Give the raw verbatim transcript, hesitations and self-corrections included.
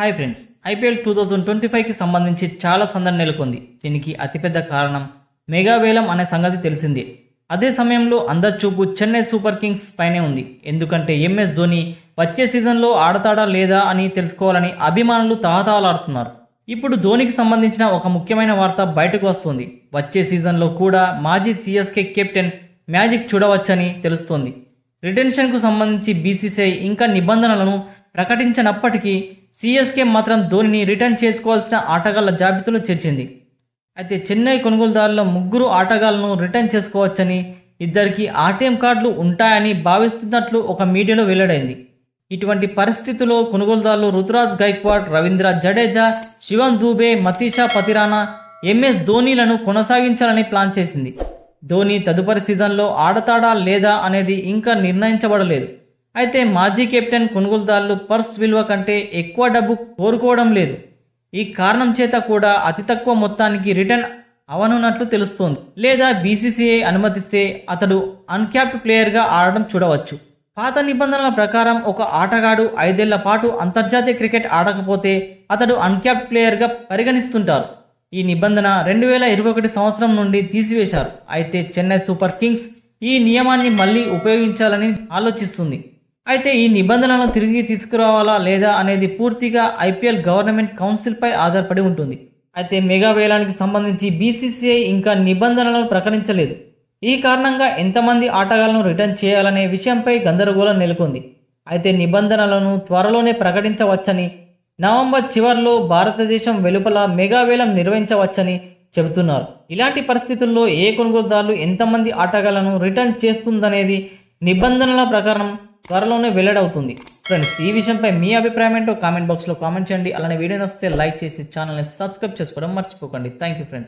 Hi friends, IPL two thousand twenty ఫైవ్కి సంబంధించి చాలా సందడి నెలకొంది. దీనికి అతిపెద్ద కారణం మెగావేలం అనే సంగతి తెలిసిందే. అదే సమయంలో అందరి చూపు చెన్నై సూపర్ కింగ్స్ పైనే ఉంది. ఎందుకంటే ఎంఎస్ ధోని వచ్చే సీజన్లో ఆడతాడా లేదా అని తెలుసుకోవాలని అభిమానులు తహతహలాడుతున్నారు. ఇప్పుడు ధోనికి సంబంధించిన ఒక ముఖ్యమైన వార్త బయటకు వస్తుంది. వచ్చే సీజన్లో కూడా మాజీ సిఎస్కే కెప్టెన్ మ్యాజిక్ చూడవచ్చని తెలుస్తోంది. రిటెన్షన్కు సంబంధించి బీసీసీఐ ఇంకా నిబంధనలను ప్రకటించినప్పటికీ సీఎస్కే మాత్రం ధోనిని రిటర్న్ చేసుకోవాల్సిన ఆటగాళ్ల జాబితాలో చేర్చింది. అయితే చెన్నై కొనుగోలుదారుల ముగ్గురు ఆటగాళ్లను రిటర్న్ చేసుకోవచ్చని, ఇద్దరికి ఆర్టీఎం కార్డులు ఉంటాయని భావిస్తున్నట్లు ఒక మీడియాలో వెల్లడైంది. ఇటువంటి పరిస్థితుల్లో కొనుగోలుదారులు రుతురాజ్ గైక్వాడ్, రవీంద్ర జడేజా, శివం దూబే, మతీషా పతిరానా, ఎంఎస్ ధోనీలను కొనసాగించాలని ప్లాన్ చేసింది. ధోని తదుపరి సీజన్లో ఆడతాడా లేదా అనేది ఇంకా నిర్ణయించబడలేదు. అయితే మాజీ కెప్టెన్ కొనుగోలుదారులు పర్స్ విలువ కంటే ఎక్కువ డబ్బు కోరుకోవడం లేదు. ఈ కారణం చేత కూడా అతి తక్కువ మొత్తానికి రిటర్న్ అవనున్నట్లు తెలుస్తోంది. లేదా బీసీసీఐ అనుమతిస్తే అతడు అన్క్యాప్డ్ ప్లేయర్గా ఆడడం చూడవచ్చు. పాత నిబంధనల ప్రకారం ఒక ఆటగాడు ఐదేళ్ల పాటు అంతర్జాతీయ క్రికెట్ ఆడకపోతే అతడు అన్క్యాప్డ్ ప్లేయర్గా పరిగణిస్తుంటారు. ఈ నిబంధన రెండు వేల ఇరవై ఒకటి సంవత్సరం నుండి తీసివేశారు. అయితే చెన్నై సూపర్ కింగ్స్ ఈ నియమాన్ని మళ్ళీ ఉపయోగించాలని ఆలోచిస్తుంది. అయితే ఈ నిబంధనలను తిరిగి తీసుకురావాలా లేదా అనేది పూర్తిగా ఐపీఎల్ గవర్నమెంట్ కౌన్సిల్పై ఆధారపడి ఉంటుంది. అయితే మెగా వేలానికి సంబంధించి బీసీసీఐ ఇంకా నిబంధనలను ప్రకటించలేదు. ఈ కారణంగా ఎంతమంది ఆటగాళ్లను రిటర్న్ చేయాలనే విషయంపై గందరగోళం నెలకొంది. అయితే నిబంధనలను త్వరలోనే ప్రకటించవచ్చని, నవంబర్ చివరిలో భారతదేశం వెలుపల మెగా వేలం నిర్వహించవచ్చని చెబుతున్నారు. ఇలాంటి పరిస్థితుల్లో ఏ కొనుగోలుదారులు ఎంతమంది ఆటగాళ్లను రిటర్న్ చేస్తుందనేది నిబంధనల ప్రకారం త్వరలోనే వెల్లడవుతుంది. ఫ్రెండ్స్, ఈ విషయంపై మీ అభిప్రాయం ఏంటో కామెంట్ బాక్స్లో కామెంట్ చేయండి. అలానే వీడియో నచ్చితే లైక్ చేసి ఛానల్ని సబ్స్క్రైబ్ చేసుకోవడం మర్చిపోకండి. Thank you friends.